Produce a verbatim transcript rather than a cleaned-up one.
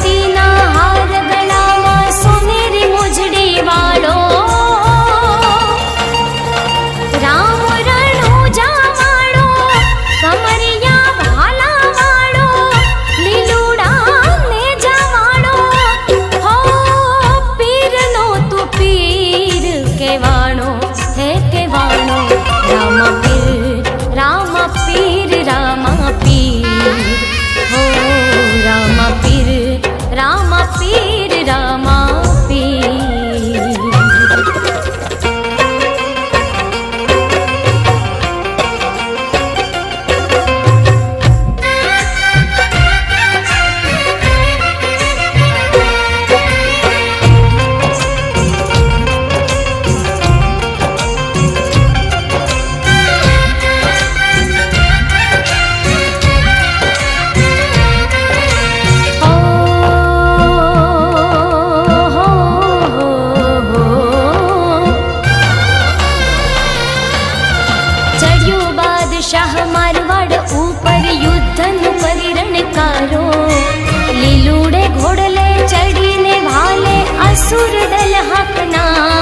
तीन असुर दल हकना।